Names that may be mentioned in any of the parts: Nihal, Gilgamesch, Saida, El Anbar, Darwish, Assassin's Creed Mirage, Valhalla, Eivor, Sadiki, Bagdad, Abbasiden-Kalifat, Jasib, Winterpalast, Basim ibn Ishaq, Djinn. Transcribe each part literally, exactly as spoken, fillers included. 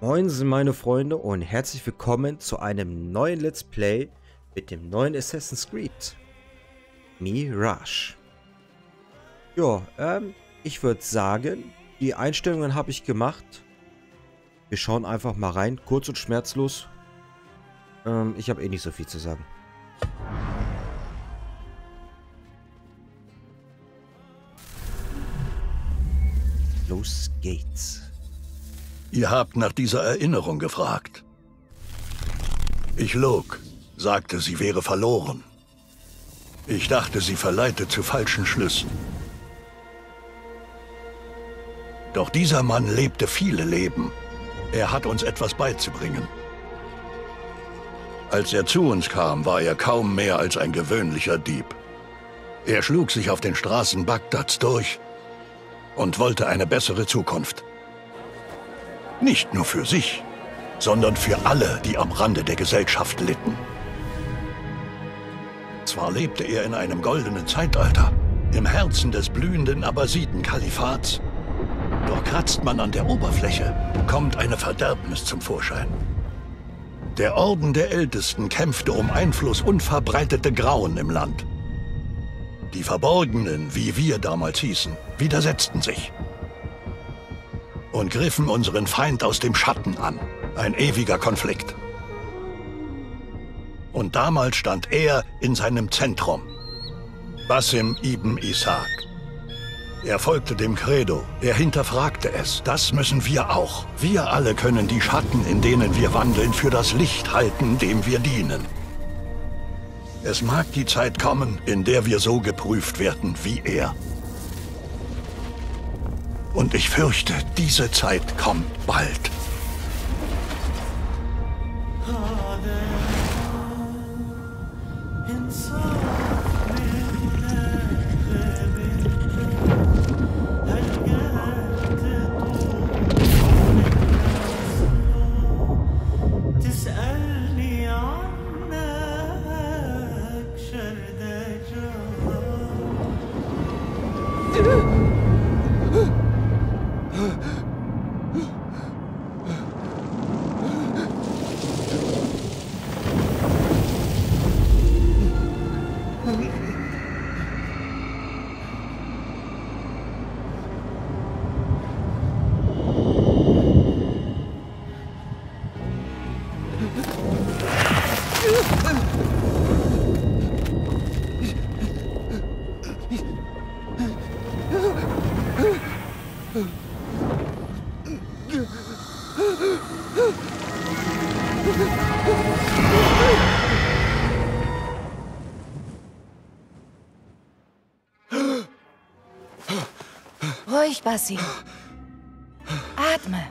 Moin meine Freunde und herzlich willkommen zu einem neuen Let's Play mit dem neuen Assassin's Creed Mirage. Ja, ähm, ich würde sagen, die Einstellungen habe ich gemacht. Wir schauen einfach mal rein, kurz und schmerzlos. Ähm, ich habe eh nicht so viel zu sagen. Los geht's. Ihr habt nach dieser Erinnerung gefragt. Ich log, sagte, sie wäre verloren. Ich dachte, sie verleitet zu falschen Schlüssen. Doch dieser Mann lebte viele Leben. Er hat uns etwas beizubringen. Als er zu uns kam, war er kaum mehr als ein gewöhnlicher Dieb. Er schlug sich auf den Straßen Bagdads durch und wollte eine bessere Zukunft. Nicht nur für sich, sondern für alle, die am Rande der Gesellschaft litten. Zwar lebte er in einem goldenen Zeitalter, im Herzen des blühenden Abbasiden-Kalifats, doch kratzt man an der Oberfläche, kommt eine Verderbnis zum Vorschein. Der Orden der Ältesten kämpfte um Einfluss und verbreitete Grauen im Land. Die Verborgenen, wie wir damals hießen, widersetzten sich und griffen unseren Feind aus dem Schatten an. Ein ewiger Konflikt. Und damals stand er in seinem Zentrum. Basim ibn Ishaq. Er folgte dem Credo. Er hinterfragte es. Das müssen wir auch. Wir alle können die Schatten, in denen wir wandeln, für das Licht halten, dem wir dienen. Es mag die Zeit kommen, in der wir so geprüft werden wie er. Und ich fürchte, diese Zeit kommt bald. Ruhig, Basim. Atme.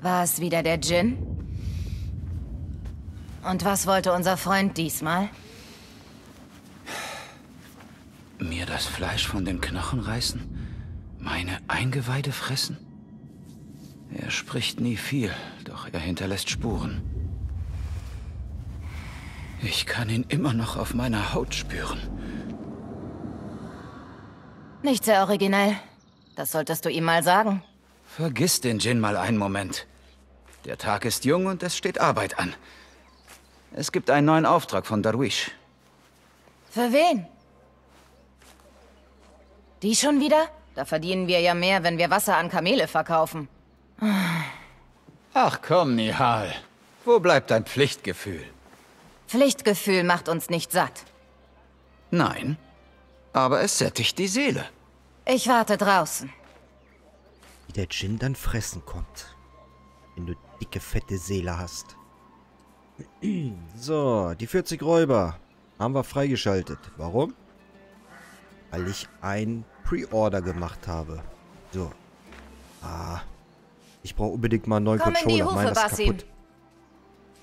War es wieder der Djinn? Und was wollte unser Freund diesmal? Mir das Fleisch von den Knochen reißen? Meine Eingeweide fressen? Er spricht nie viel, doch er hinterlässt Spuren. Ich kann ihn immer noch auf meiner Haut spüren. Nicht sehr originell. Das solltest du ihm mal sagen. Vergiss den Djinn mal einen Moment. Der Tag ist jung und es steht Arbeit an. Es gibt einen neuen Auftrag von Darwish. Für wen? Die schon wieder? Da verdienen wir ja mehr, wenn wir Wasser an Kamele verkaufen. Ach komm, Nihal. Wo bleibt dein Pflichtgefühl? Pflichtgefühl macht uns nicht satt. Nein, aber es sättigt die Seele. Ich warte draußen. Wie der Djinn dann fressen kommt, wenn du dicke, fette Seele hast. So, die vierzig Räuber haben wir freigeschaltet. Warum? Weil ich ein Pre-Order gemacht habe. So. Ah. Ich brauche unbedingt mal einen neuen Komm Controller. In die Hufe, Meiner ist Basim. Kaputt.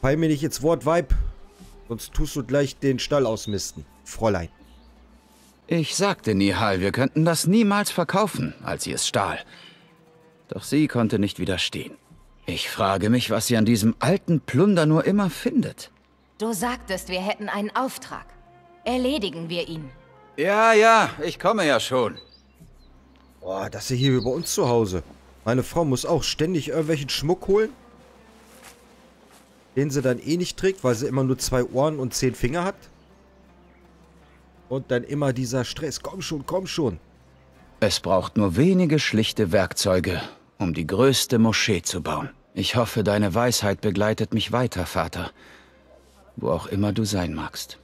Fall mir nicht ins Wort, Weib. Sonst tust du gleich den Stall ausmisten, Fräulein. Ich sagte Nihal, wir könnten das niemals verkaufen, als sie es stahl. Doch sie konnte nicht widerstehen. Ich frage mich, was sie an diesem alten Plunder nur immer findet. Du sagtest, wir hätten einen Auftrag. Erledigen wir ihn. Ja, ja, ich komme ja schon. Boah, das hier über uns zu Hause. Meine Frau muss auch ständig irgendwelchen Schmuck holen, den sie dann eh nicht trägt, weil sie immer nur zwei Ohren und zehn Finger hat. Und dann immer dieser Stress. Komm schon, komm schon. Es braucht nur wenige schlichte Werkzeuge, um die größte Moschee zu bauen. Ich hoffe, deine Weisheit begleitet mich weiter, Vater. Wo auch immer du sein magst.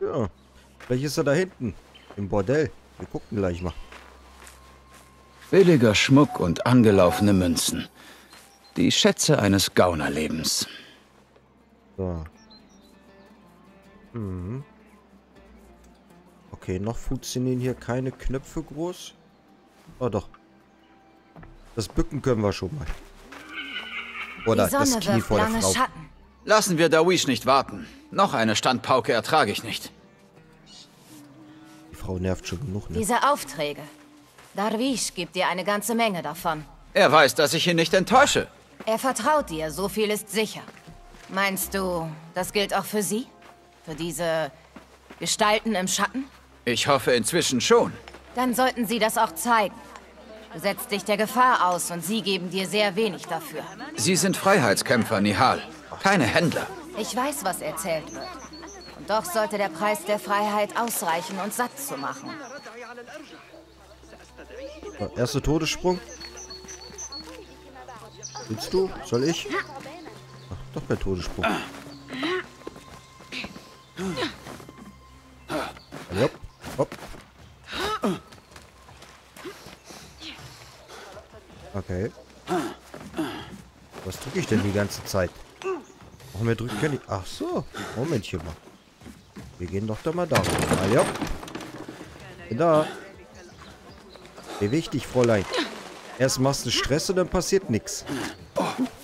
Ja, vielleicht ist er da hinten. Im Bordell. Wir gucken gleich mal. Billiger Schmuck und angelaufene Münzen. Die Schätze eines Gaunerlebens. So. Mhm. Okay, noch funktionieren hier keine Knöpfe groß. Oh doch. Das Bücken können wir schon mal. Oder das Knie vor der Frau. Lassen wir Darwish nicht warten. Noch eine Standpauke ertrage ich nicht. Die Frau nervt schon genug, ne? Diese Aufträge. Darwish gibt dir eine ganze Menge davon. Er weiß, dass ich ihn nicht enttäusche. Er vertraut dir, so viel ist sicher. Meinst du, das gilt auch für sie? Für diese Gestalten im Schatten? Ich hoffe inzwischen schon. Dann sollten sie das auch zeigen. Du setzt dich der Gefahr aus und sie geben dir sehr wenig dafür. Sie sind Freiheitskämpfer, Nihal. Keine Händler. Ich weiß, was erzählt wird. Und doch sollte der Preis der Freiheit ausreichen, uns satt zu machen. Erster Todessprung. Willst du? Soll ich? Ach, doch der Todessprung. Hopp, hopp. Okay. Was drücke ich denn die ganze Zeit? Oh, mehr drücken kann ich. Ach so. Momentchen mal. Wir gehen doch da mal da. Ah, ja. Bin da. Wie wichtig, Fräulein. Erst machst du Stress und dann passiert nichts. Oh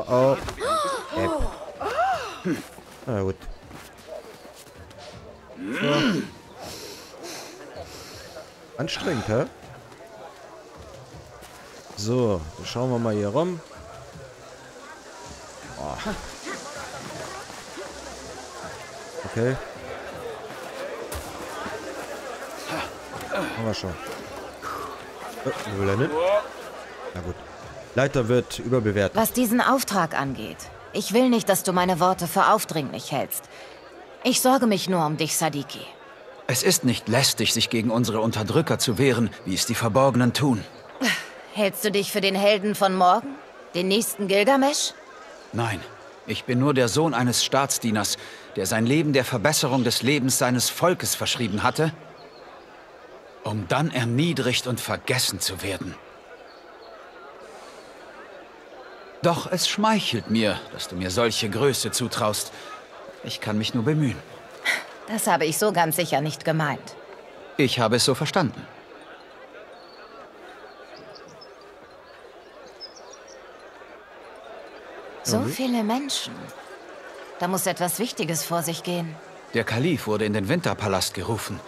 oh. Äpp. Na gut. So. Anstrengend, hä? So, dann schauen wir mal hier rum. Oh. Okay. Haben wir schon. Äh, will er nicht? Na gut. Leiter wird überbewertet. Was diesen Auftrag angeht, ich will nicht, dass du meine Worte für aufdringlich hältst. Ich sorge mich nur um dich, Sadiki. Es ist nicht lästig, sich gegen unsere Unterdrücker zu wehren, wie es die Verborgenen tun. Hältst du dich für den Helden von morgen? Den nächsten Gilgamesch? Nein, ich bin nur der Sohn eines Staatsdieners, der sein Leben der Verbesserung des Lebens seines Volkes verschrieben hatte, um dann erniedrigt und vergessen zu werden. Doch es schmeichelt mir, dass du mir solche Größe zutraust. Ich kann mich nur bemühen. Das habe ich so ganz sicher nicht gemeint. Ich habe es so verstanden. So viele Menschen. Da muss etwas Wichtiges vor sich gehen. Der Kalif wurde in den Winterpalast gerufen.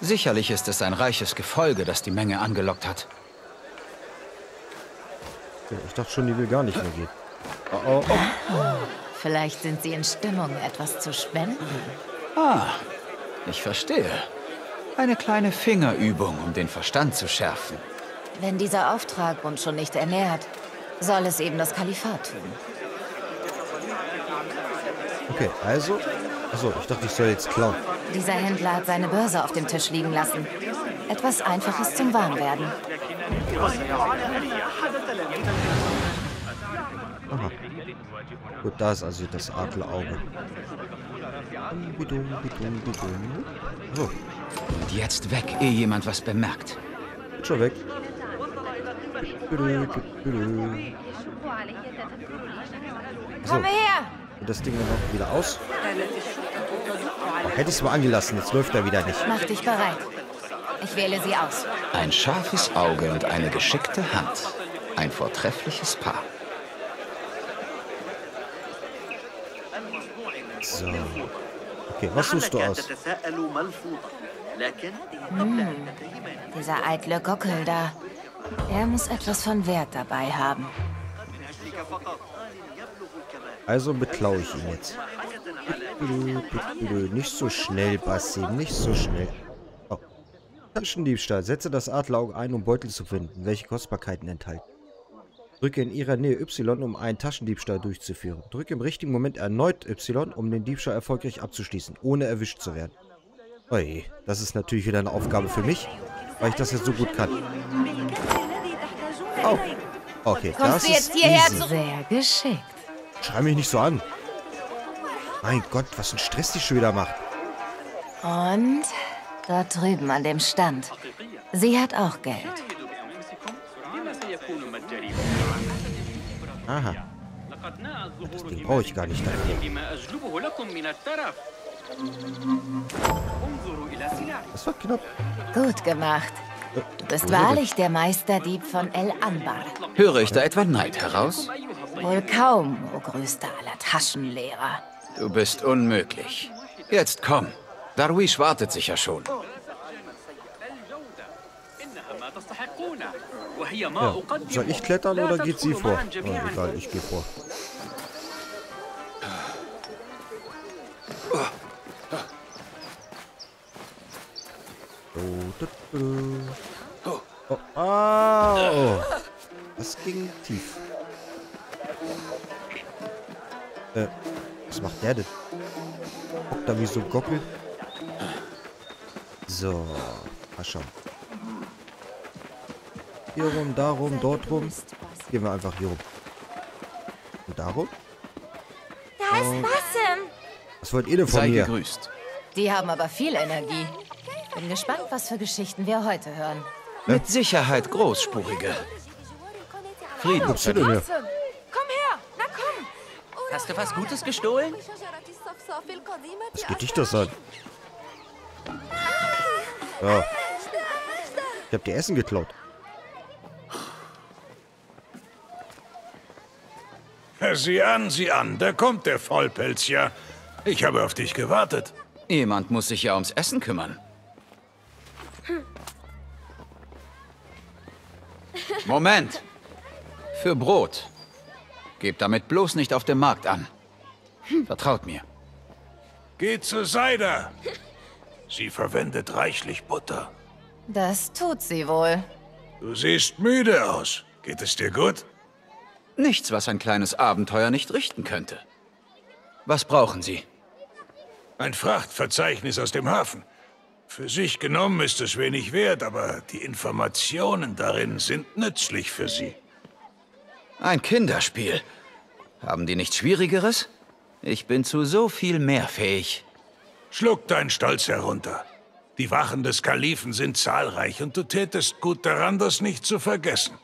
Sicherlich ist es ein reiches Gefolge, das die Menge angelockt hat. Ich dachte schon, die will gar nicht mehr gehen. Oh, oh, oh. Vielleicht sind sie in Stimmung, etwas zu spenden. Ah, ich verstehe. Eine kleine Fingerübung, um den Verstand zu schärfen. Wenn dieser Auftrag uns schon nicht ernährt, soll es eben das Kalifat tun. Okay, also... Achso, ich dachte, ich soll jetzt klauen. Dieser Händler hat seine Börse auf dem Tisch liegen lassen. Etwas Einfaches zum Warmwerden. Aha. Gut, da ist also das Adlerauge. So. Und jetzt weg, ehe jemand was bemerkt. Schon weg. So. Komm her! Und das Ding dann noch wieder aus. Oh, hätte ich es mal angelassen, jetzt läuft er wieder nicht. Mach dich bereit. Ich wähle sie aus. Ein scharfes Auge und eine geschickte Hand. Ein vortreffliches Paar. So. Okay, was suchst du aus? Hm, dieser eitle Gockel da. Er muss etwas von Wert dabei haben. Also beklaue ich ihn jetzt. Nicht so schnell, Basim, nicht so schnell. Oh. Taschendiebstahl. Setze das Adlerauge ein, um Beutel zu finden, welche Kostbarkeiten enthalten. Drücke in ihrer Nähe Y, um einen Taschendiebstahl durchzuführen. Drücke im richtigen Moment erneut Y, um den Diebstahl erfolgreich abzuschließen, ohne erwischt zu werden. Oje, das ist natürlich wieder eine Aufgabe für mich, weil ich das jetzt so gut kann. Oh, okay, das ist easy. Kommst du jetzt hierher? Sehr geschickt. Schrei mich nicht so an. Mein Gott, was ein Stress die schon wieder macht. Und dort drüben an dem Stand. Sie hat auch Geld. Aha. Das Ding brauche ich gar nicht dafür. Das war knapp. Gut gemacht. Du bist wahrlich der Meisterdieb von El Anbar. Höre ich da etwa Neid heraus? Wohl kaum, o größter aller Taschenlehrer. Du bist unmöglich. Jetzt komm. Darwish wartet sicher schon. Ja. Soll ich klettern oder geht sie vor? Oh, egal, ich gehe vor. Oh, oh, oh. Das ging tief. Äh, was macht der denn? Guckt da wie so ein Gockel. So, mal schauen. Hier rum, da rum, dort rum. Gehen wir einfach hier rum. Und da rum? Da ist Basim. Was wollt ihr denn von mir? Sei gegrüßt. Die haben aber viel Energie. Bin gespannt, was für Geschichten wir heute hören. Ja? Mit Sicherheit großspurige. Frieden. Was denn hier? Komm her, na komm. Hast du was Gutes gestohlen? Was geht dich das an? Ja. Ich hab dir Essen geklaut. Sieh an, sieh an, da kommt der Vollpelz ja. Ich habe auf dich gewartet. Jemand muss sich ja ums Essen kümmern. Hm. Moment! Für Brot. Gebt damit bloß nicht auf dem Markt an. Vertraut mir. Geht zu Saida. Sie verwendet reichlich Butter. Das tut sie wohl. Du siehst müde aus. Geht es dir gut? Nichts, was ein kleines Abenteuer nicht richten könnte. Was brauchen Sie? Ein Frachtverzeichnis aus dem Hafen. Für sich genommen ist es wenig wert, aber die Informationen darin sind nützlich für Sie. Ein Kinderspiel. Haben die nichts Schwierigeres? Ich bin zu so viel mehr fähig. Schluck deinen Stolz herunter. Die Wachen des Kalifen sind zahlreich und du tätest gut daran, das nicht zu vergessen.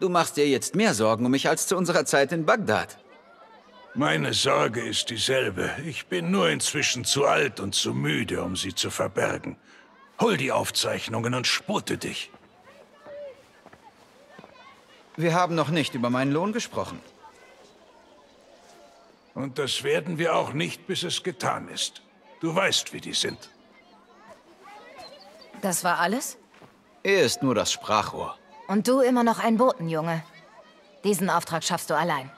Du machst dir jetzt mehr Sorgen um mich als zu unserer Zeit in Bagdad. Meine Sorge ist dieselbe. Ich bin nur inzwischen zu alt und zu müde, um sie zu verbergen. Hol die Aufzeichnungen und spute dich. Wir haben noch nicht über meinen Lohn gesprochen. Und das werden wir auch nicht, bis es getan ist. Du weißt, wie die sind. Das war alles? Er ist nur das Sprachrohr. Und du immer noch ein Botenjunge. Diesen Auftrag schaffst du allein.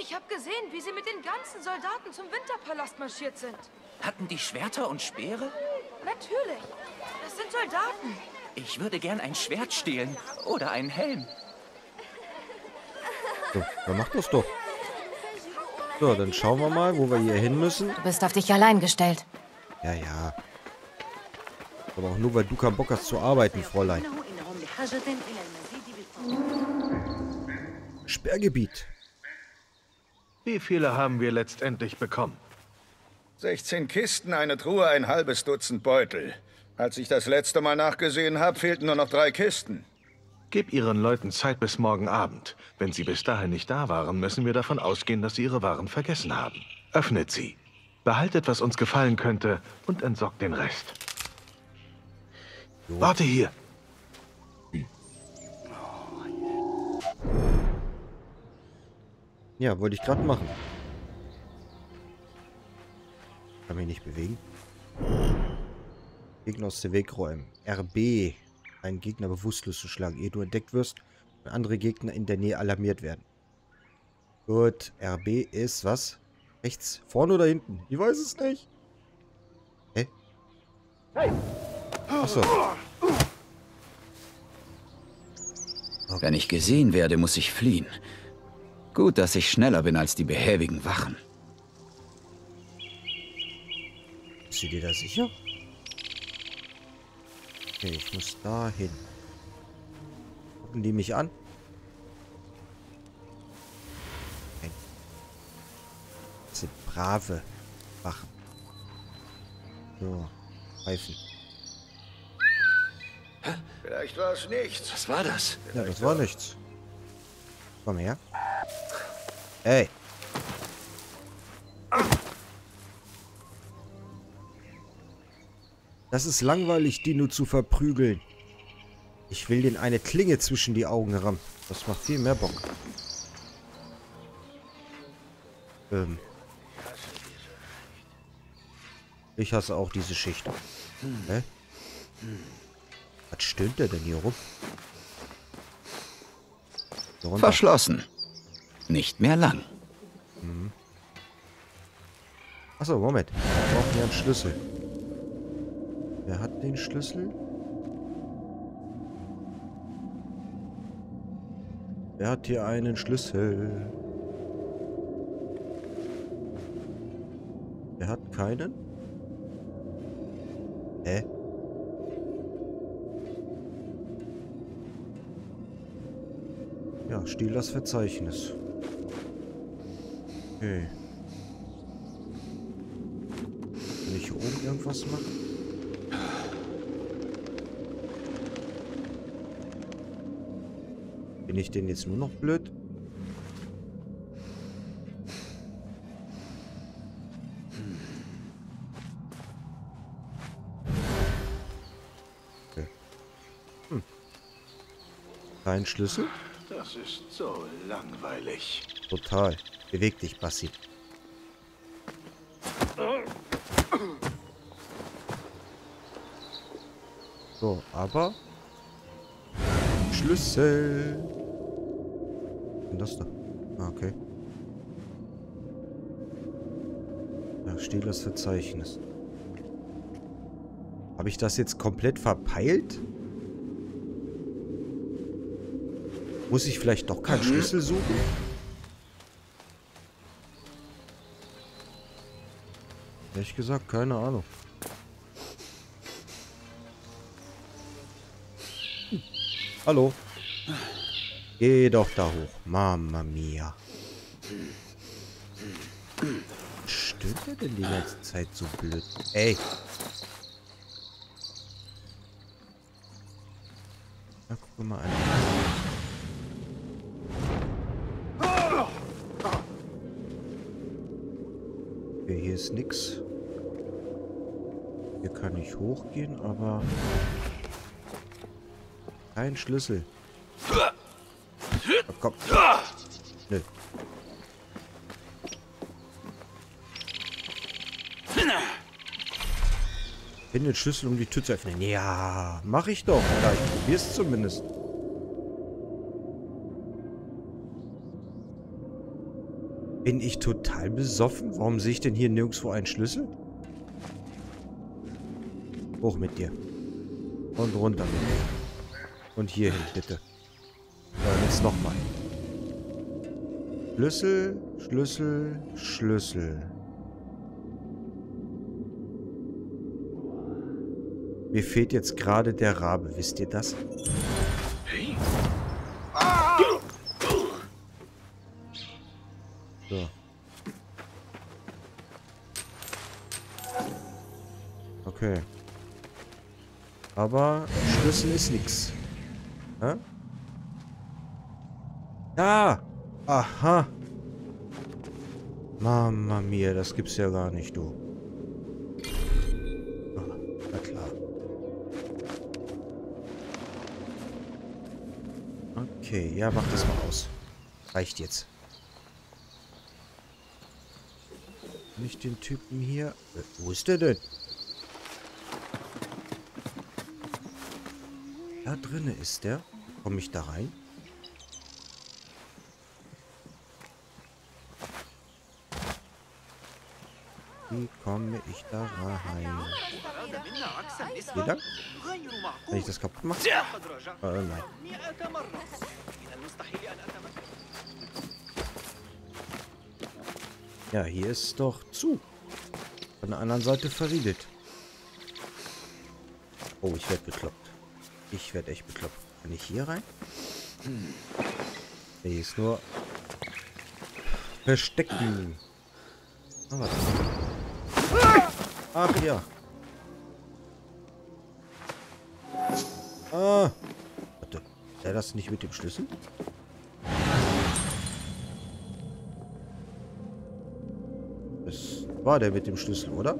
Ich habe gesehen, wie sie mit den ganzen Soldaten zum Winterpalast marschiert sind. Hatten die Schwerter und Speere? Natürlich. Das sind Soldaten. Ich würde gern ein Schwert stehlen oder einen Helm. So, dann mach das doch. So, dann schauen wir mal, wo wir hier hin müssen. Du bist auf dich allein gestellt. Ja, ja. Aber auch nur, weil du keinen Bock hast zu arbeiten, Fräulein. Sperrgebiet. Wie viele haben wir letztendlich bekommen? sechzehn Kisten, eine Truhe, ein halbes Dutzend Beutel. Als ich das letzte Mal nachgesehen habe, fehlten nur noch drei Kisten. Gib Ihren Leuten Zeit bis morgen Abend. Wenn sie bis dahin nicht da waren, müssen wir davon ausgehen, dass sie ihre Waren vergessen haben. Öffnet sie. Behaltet, was uns gefallen könnte, und entsorgt den Rest. So. Warte hier. Hm. Ja, wollte ich gerade machen. Kann mich nicht bewegen. Gegner aus dem Weg räumen. R B. Einen Gegner bewusstlos zu schlagen, ehe du entdeckt wirst und andere Gegner in der Nähe alarmiert werden. Gut, R B ist was? Rechts? Vorne oder hinten? Ich weiß es nicht. Hä? Hey. Achso. Okay. Wenn ich gesehen werde, muss ich fliehen. Gut, dass ich schneller bin als die behäbigen Wachen. Bist du dir da sicher? Okay, ich muss da hin. Gucken die mich an? Nein. Das sind brave Wachen. So, Reifen. Vielleicht war es nichts. Was war das? Ja, das war nichts. Komm her. Ey. Das ist langweilig, die nur zu verprügeln. Ich will den eine Klinge zwischen die Augen rammen. Das macht viel mehr Bock. Ähm. Ich hasse auch diese Schicht. Hä? Was stöhnt der denn hier rum? So, verschlossen. Nicht mehr lang. Mhm. Achso, Moment. Wir brauchen hier einen Schlüssel. Wer hat den Schlüssel? Wer hat hier einen Schlüssel? Wer hat keinen? Hä? Ja, stiehl das Verzeichnis. Okay. Kann ich hier oben irgendwas machen? Bin ich denn jetzt nur noch blöd? Okay. Hm. Kein Schlüssel? Das ist so langweilig. Total. Beweg dich, Basim. So, aber... Schlüssel. Und das da. Ah, okay. Da steht das Verzeichnis. Habe ich das jetzt komplett verpeilt? Muss ich vielleicht doch keinen Schlüssel suchen? Ehrlich gesagt, keine Ahnung. Hm. Hallo. Geh doch da hoch. Mama mia. Stimmt der denn die ganze Zeit so blöd? Ey. Na, guck mal an. Hier ist nix. Hier kann ich hochgehen, aber kein Schlüssel. Oh, komm. Nö. Finde den Schlüssel, um die Tür zu öffnen. Ja, mach ich doch. Oder ich probier's zumindest. Bin ich total besoffen? Warum sehe ich denn hier nirgendwo einen Schlüssel? Hoch mit dir. Und runter mit dir. Und hierhin, bitte. Und jetzt nochmal. Schlüssel, Schlüssel, Schlüssel. Mir fehlt jetzt gerade der Rabe, wisst ihr das? Hey. So. Okay. Aber Schlüssel ist nix. Hä? Ja! Aha! Mama mia, das gibt's ja gar nicht, du. Ah, na klar. Okay, ja, mach das mal aus. Reicht jetzt. Nicht den Typen hier. Äh, wo ist der denn? Da drinne ist der. Komme ich da rein? Wie komme ich da rein? Vielen Dank. Wenn ich das kaputt mache? Ja. Äh, nein. Ja, hier ist doch zu. Von der anderen Seite verriegelt. Oh, ich werde bekloppt. Ich werde echt bekloppt. Kann ich hier rein? Hm. Hier ist nur verstecken. Ah, warte. Ach ja. Ah. Warte. Ist der das nicht mit dem Schlüssel? Das war der mit dem Schlüssel, oder?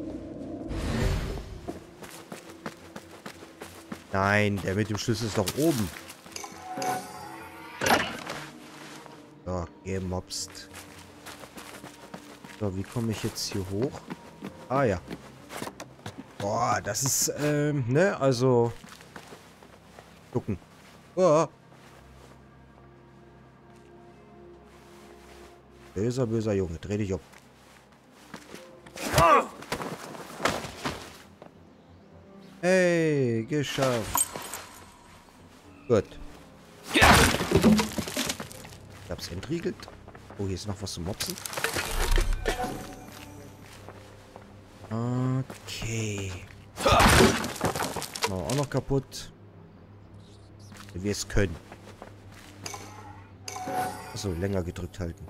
Nein, der mit dem Schlüssel ist doch oben. So, gemobst. So, wie komme ich jetzt hier hoch? Ah ja. Boah, das ist, ähm, ne, also... Gucken. Boah. Böser, böser Junge, dreh dich um. Hey, geschafft. Gut. Ich hab's entriegelt. Oh, hier ist noch was zum Mopsen. Okay. Machen wir auch noch kaputt. Wenn wir es können. Achso, länger gedrückt halten.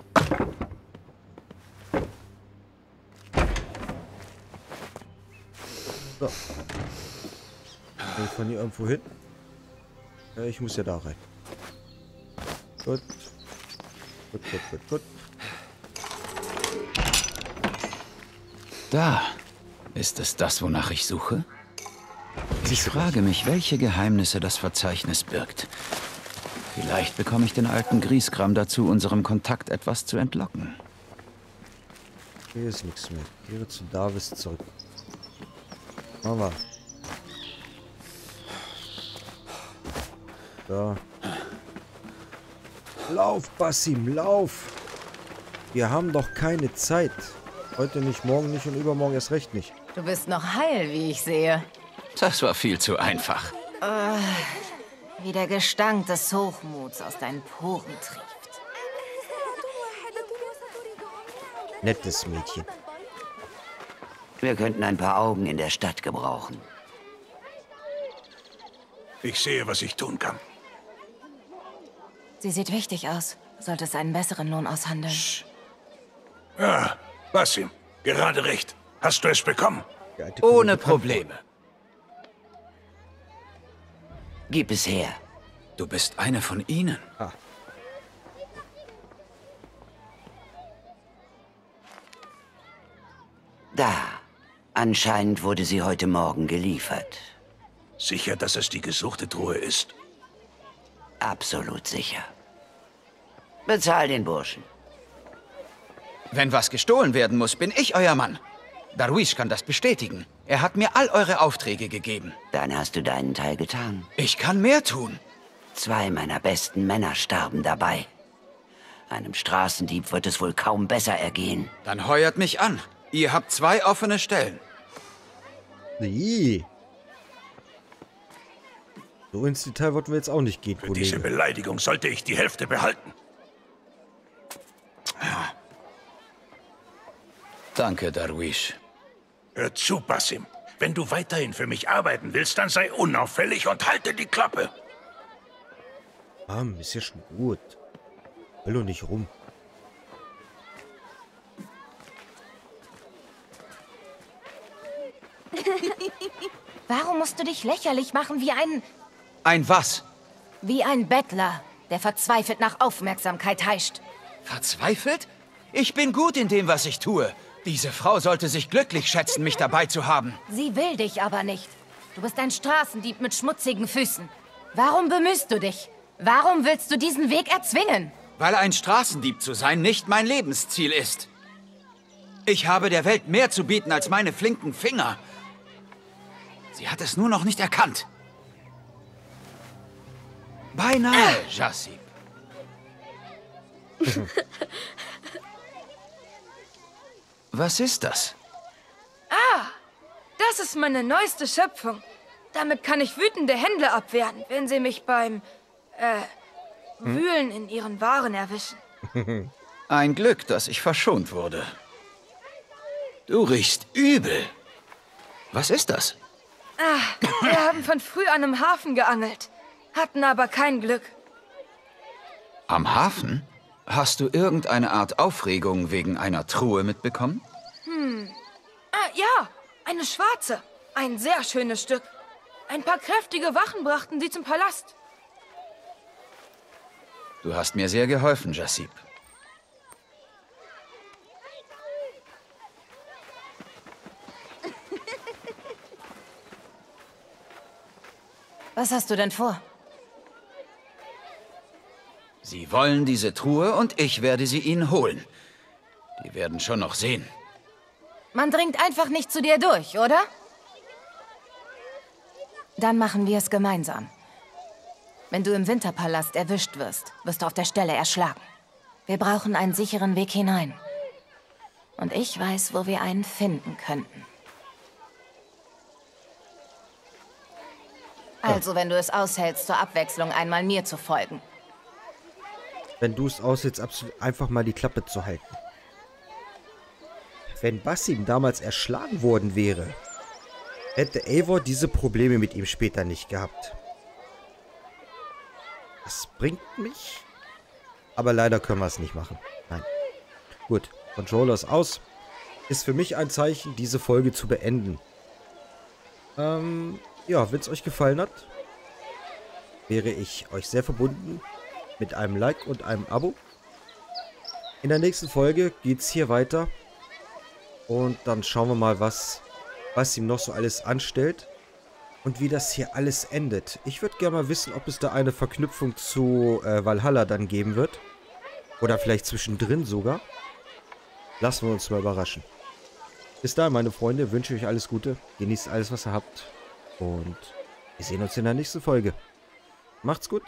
So. Kann ich von hier irgendwo hin? Ja, ich muss ja da rein. Gut. Gut, gut, gut, gut. Da. Ist es das, wonach ich suche? Ich frage mich, welche Geheimnisse das Verzeichnis birgt. Vielleicht bekomme ich den alten Griesgram dazu, unserem Kontakt etwas zu entlocken. Hier ist nichts mehr. Kehre zu Darwish zurück. Aber. Da. Lauf, Basim, lauf! Wir haben doch keine Zeit. Heute nicht, morgen nicht und übermorgen erst recht nicht. Du bist noch heil, wie ich sehe. Das war viel zu einfach. Uh, wie der Gestank des Hochmuts aus deinen Poren trieft. Nettes Mädchen. Wir könnten ein paar Augen in der Stadt gebrauchen. Ich sehe, was ich tun kann. Sie sieht wichtig aus. Solltest einen besseren Lohn aushandeln. Sch. Ja, Basim, gerade recht. Hast du es bekommen? Ja, ohne Probleme. Gib es her. Du bist einer von ihnen. Ah. Da. Anscheinend wurde sie heute Morgen geliefert. Sicher, dass es die gesuchte Truhe ist? Absolut sicher. Bezahl den Burschen. Wenn was gestohlen werden muss, bin ich euer Mann. Darwish kann das bestätigen. Er hat mir all eure Aufträge gegeben. Dann hast du deinen Teil getan. Ich kann mehr tun. Zwei meiner besten Männer starben dabei. Einem Straßendieb wird es wohl kaum besser ergehen. Dann heuert mich an. Ihr habt zwei offene Stellen. Nee. So ins Detail wollten wir jetzt auch nicht gehen, Kollege. Für diese Beleidigung sollte ich die Hälfte behalten. Danke, Darwish. Hör zu, Basim. Wenn du weiterhin für mich arbeiten willst, dann sei unauffällig und halte die Klappe. Bam, ist ja schon gut. Hallo nicht rum. Warum musst du dich lächerlich machen wie ein... Ein was? Wie ein Bettler, der verzweifelt nach Aufmerksamkeit heischt. Verzweifelt? Ich bin gut in dem, was ich tue. Diese Frau sollte sich glücklich schätzen, mich dabei zu haben. Sie will dich aber nicht. Du bist ein Straßendieb mit schmutzigen Füßen. Warum bemühst du dich? Warum willst du diesen Weg erzwingen? Weil ein Straßendieb zu sein nicht mein Lebensziel ist. Ich habe der Welt mehr zu bieten als meine flinken Finger. Sie hat es nur noch nicht erkannt. Beinahe, ah. Jasib. Was ist das? ist meine neueste Schöpfung. Damit kann ich wütende Händler abwehren, wenn sie mich beim, äh, hm? Wühlen in ihren Waren erwischen. Ein Glück, dass ich verschont wurde. Du riechst übel. Was ist das? Ach, wir haben von früh an im Hafen geangelt, hatten aber kein Glück. Am Hafen? Hast du irgendeine Art Aufregung wegen einer Truhe mitbekommen? Hm. Ah, ja, eine schwarze. Ein sehr schönes Stück. Ein paar kräftige Wachen brachten sie zum Palast. Du hast mir sehr geholfen, Jasib. Was hast du denn vor? Sie wollen diese Truhe und ich werde sie ihnen holen. Die werden schon noch sehen. Man dringt einfach nicht zu dir durch, oder? Dann machen wir es gemeinsam. Wenn du im Winterpalast erwischt wirst, wirst du auf der Stelle erschlagen. Wir brauchen einen sicheren Weg hinein. Und ich weiß, wo wir einen finden könnten. Also, wenn du es aushältst, zur Abwechslung einmal mir zu folgen. Wenn du es aushältst, absolut einfach mal die Klappe zu halten. Wenn Basim damals erschlagen worden wäre, hätte Eivor diese Probleme mit ihm später nicht gehabt. Das bringt mich. Aber leider können wir es nicht machen. Nein. Gut, Controller ist aus. Ist für mich ein Zeichen, diese Folge zu beenden. Ähm... Ja, wenn es euch gefallen hat, wäre ich euch sehr verbunden mit einem Like und einem Abo. In der nächsten Folge geht es hier weiter und dann schauen wir mal, was, was ihm noch so alles anstellt und wie das hier alles endet. Ich würde gerne mal wissen, ob es da eine Verknüpfung zu äh, Valhalla dann geben wird oder vielleicht zwischendrin sogar. Lassen wir uns mal überraschen. Bis dahin, meine Freunde, wünsche ich euch alles Gute, genießt alles, was ihr habt. Und wir sehen uns in der nächsten Folge. Macht's gut.